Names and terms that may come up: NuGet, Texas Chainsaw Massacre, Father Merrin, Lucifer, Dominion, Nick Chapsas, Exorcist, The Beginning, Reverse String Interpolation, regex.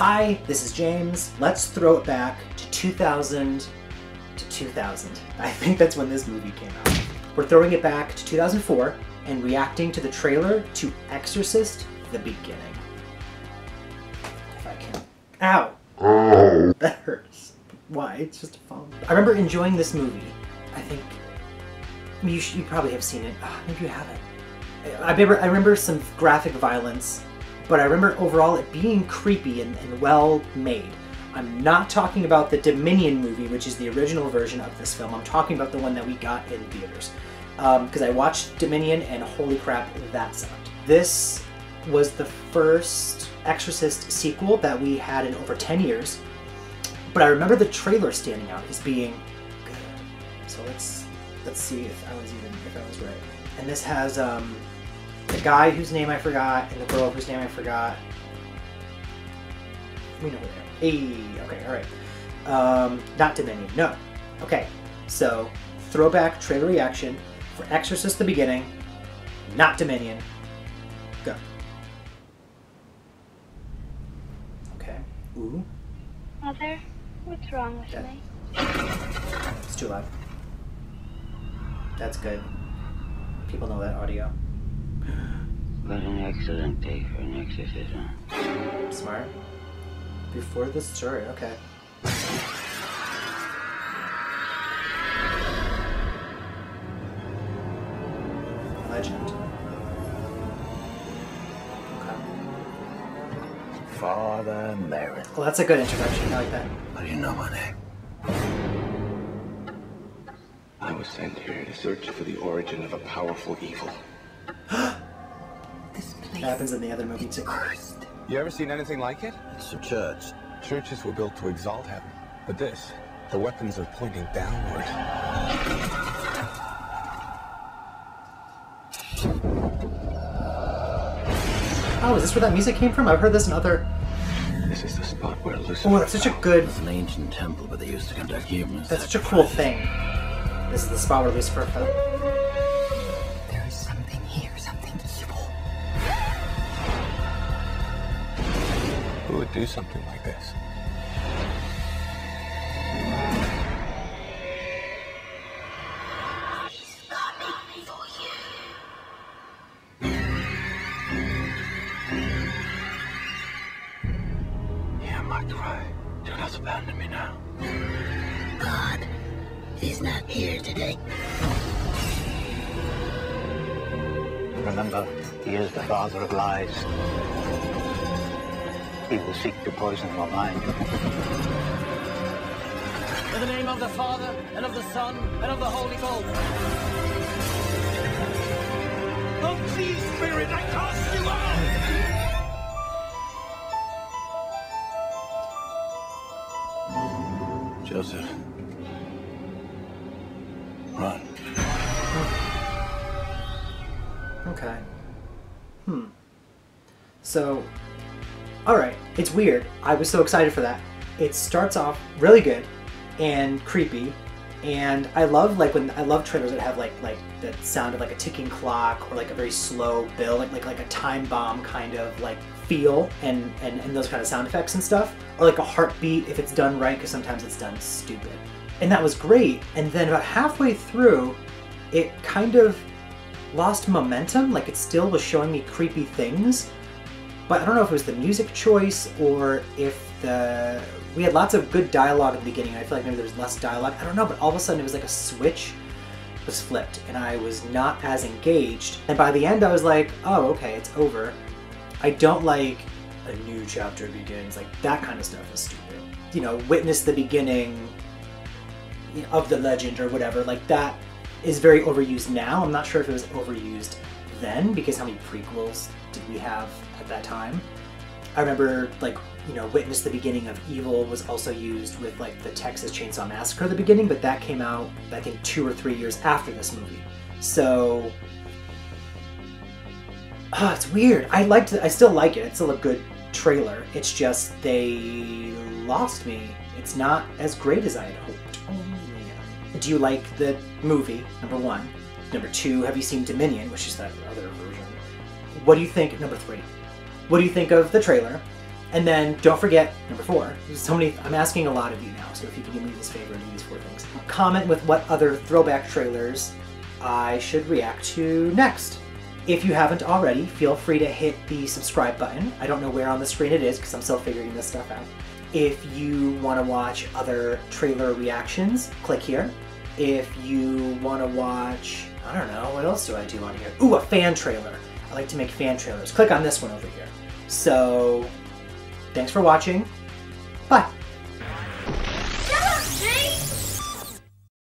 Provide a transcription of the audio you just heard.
Hi, this is James. Let's throw it back to 2000. I think that's when this movie came out. We're throwing it back to 2004 and reacting to the trailer to Exorcist: The Beginning. If I can. Ow! Oh. That hurts. Why? It's just a phone. I remember enjoying this movie. I think you probably have seen it. Oh, maybe you haven't. I remember some graphic violence, but I remember overall it being creepy and well made. I'm not talking about the Dominion movie, which is the original version of this film. I'm talking about the one that we got in theaters. Because I watched Dominion and holy crap, that sucked. This was the first Exorcist sequel that we had in over 10 years. But I remember the trailer standing out as being good. So let's see if I was right. And this has the guy whose name I forgot and the girl whose name I forgot. We know where they are. Hey, okay, all right. Not Dominion, no. Okay, so throwback trailer reaction for Exorcist: The Beginning, not Dominion. Go. Okay. Ooh. Mother, what's wrong with me? It's too loud. That's good. People know that audio. What an excellent day for an exorcism. Smart. Before this story, okay. Legend. Okay. Father Merrin. Well, that's a good introduction. I like that. How do you know my name? I was sent here to search for the origin of a powerful evil. This place. That happens in the other movie too. Cursed. You ever seen anything like it? It's a church. Churches were built to exalt heaven, but this, the weapons are pointing downward. Oh, is this where that music came from? I've heard this in other. This is the spot where Lucifer. Oh, that's such a good. It was an ancient temple, but they used to conduct humans. That's such a cool thing. This is the spot where Lucifer fell. There is something here, something evil. Who would do something like this? He's coming for you. Hear my cry. Do not abandon me now. God. He's not here today. Remember, he is the father of lies. He will seek to poison your mind. In the name of the Father, and of the Son, and of the Holy Ghost. Oh, please, Spirit, I cast you out! Joseph. Run. Okay. So, alright. It's weird. I was so excited for that. It starts off really good and creepy, and I love when trailers that have like the sound of like a ticking clock or like a very slow build, like a time bomb kind of like feel and those kind of sound effects and stuff, or like a heartbeat if it's done right, because sometimes it's done stupid. And that was great, and then about halfway through, it kind of lost momentum, like it still was showing me creepy things, but I don't know if it was the music choice or if the... We had lots of good dialogue at the beginning, and I feel like maybe there was less dialogue, I don't know, but all of a sudden it was like a switch was flipped, and I was not as engaged, and by the end I was like, oh, okay, it's over. I don't like a new chapter begins, like that kind of stuff is stupid. You know, witness the beginning of the legend or whatever, like that is very overused now. I'm not sure if it was overused then, because how many prequels did we have at that time? I remember, like, you know, Witness the Beginning of Evil was also used with like the Texas Chainsaw Massacre at the beginning, but that came out I think 2 or 3 years after this movie. So it's weird. I still like it. It's still a good trailer. It's just they lost me. It's not as great as I had hoped. Do you like the movie, number one? Number two, have you seen Dominion, which is that other version? What do you think, number three, what do you think of the trailer? And then don't forget, number 4, so many, I'm asking a lot of you now, so if you can do me this favor and do these 4 things. Comment with what other throwback trailers I should react to next. If you haven't already, feel free to hit the subscribe button. I don't know where on the screen it is because I'm still figuring this stuff out. If you want to watch other trailer reactions, click here. If you want to watch, I don't know, what else do I do on here? Ooh, a fan trailer. I like to make fan trailers. Click on this one over here. So, thanks for watching.